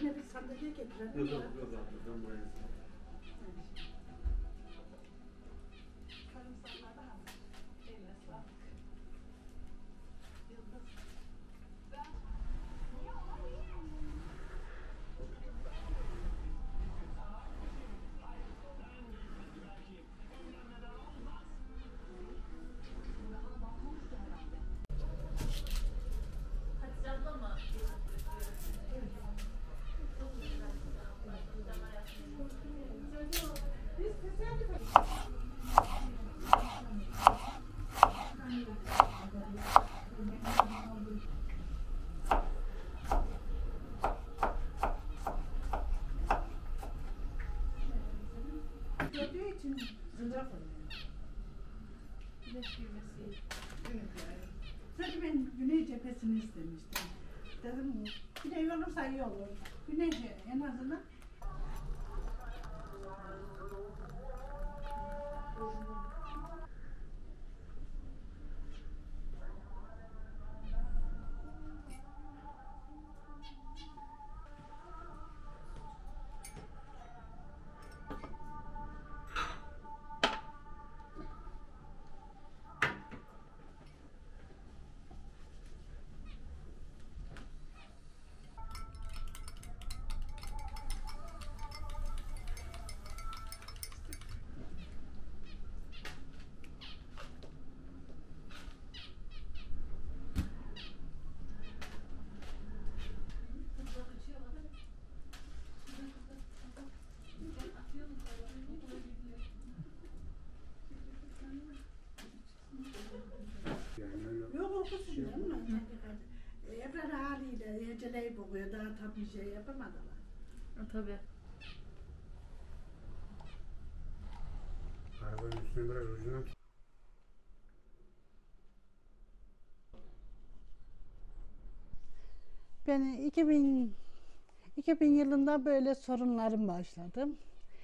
Yine bir sandalye getirelim. Yok yok yok. Ben buraya yazdım. Sarımsaklarda hazır. Eline sağlık. Yıldız. Ben... Hatice abla mı? Gördüğü için zındıra koyuyorum. Güneş girmesi. Sadece ben güney cephesini istemiştim. Dedim mi? Güney olursa iyi olur. Güney en azından. Evren haliyle yeceleyi boğuyor, daha tabii şey yapamadılar. Tabii. Arabanın üstüne biraz ucuna tut. Ben 2000 yılında böyle sorunlarım başladım.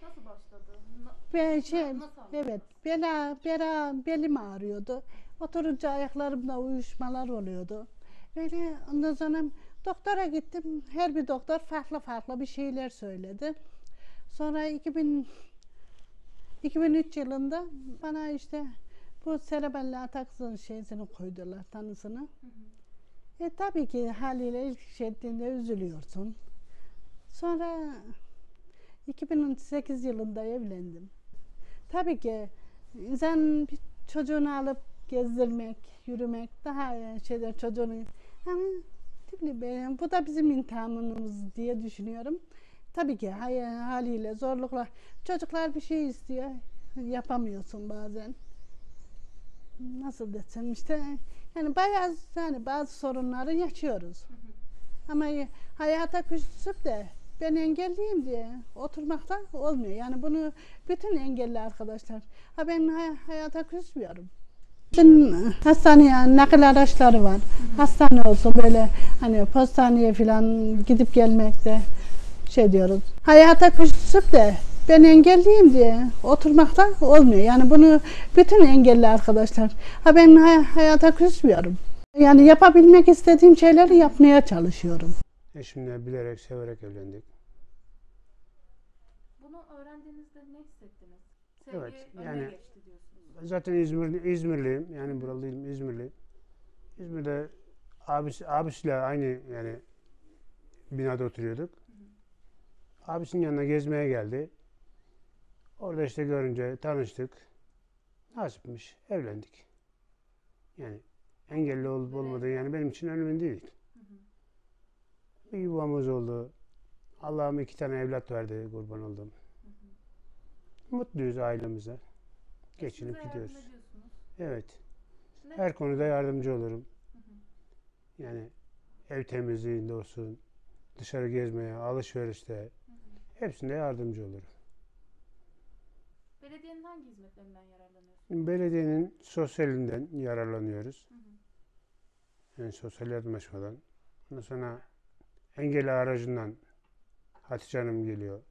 Nasıl başladı? Ben belim ağrıyordu. Oturunca ayaklarımda uyuşmalar oluyordu. Böyle ondan sonra doktora gittim. Her bir doktor farklı bir şeyler söyledi. Sonra 2003 yılında bana işte bu serebellar ataksının şeysini koydular, tanısını. Hı hı. Tabii ki haliyle ilk şeklinde üzülüyorsun. Sonra 2008 yılında evlendim. Tabii ki insan bir çocuğunu alıp gezdirmek, yürümek daha şeyler çocuğunu yani bu da bizim imtihanımız diye düşünüyorum. Tabii ki haliyle zorluklar. Çocuklar bir şey istiyor, yapamıyorsun bazen. Nasıl desem işte yani bayağı yani bazı sorunları yaşıyoruz. Hı hı. Ama hayata küsüp de ben engelliyim diye oturmakta olmuyor. Yani bunu bütün engelli arkadaşlar. Ben hayata küsmüyorum. Şimdi hastaneye nakil araçları var. Hastane olsun böyle hani postaneye falan gidip gelmekte şey diyoruz. Hayata küsüp de ben engelliyim diye oturmakta olmuyor. Yani bunu bütün engelli arkadaşlar. Ben hayata küsmüyorum. Yani yapabilmek istediğim şeyleri yapmaya çalışıyorum. Eşimle bilerek, severek evlendik. Bunu öğrendiğinizde ne hissettiniz? Sevgi evet, yani geçti diyorsunuz. Zaten İzmirliyim, yani buralıyım, İzmirliyim. İzmir'de abisiyle aynı yani binada oturuyorduk. Hı hı. Abisinin yanına gezmeye geldi. Orada işte görünce tanıştık. Nasipmiş, evlendik. Yani engelli olup olmadığı yani benim için önemli değil. Bir yuvamız oldu. Allah'ım 2 tane evlat verdi, kurban oldum. Hı hı. Mutluyuz ailemize. Geçinip gidiyoruz. Evet. Ne? Her konuda yardımcı olurum. Hı hı. Yani ev temizliğinde olsun, dışarı gezmeye, alışverişte, hı hı. Hepsinde yardımcı olurum. Belediyenin hangi hizmetlerinden yararlanıyorsunuz? Belediyenin sosyalinden yararlanıyoruz. Hı hı. Yani sosyal yardımlaşmadan. Ondan sonra engelli aracından Hatice Hanım geliyor.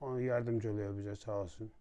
O yardımcı oluyor bize, sağ olsun.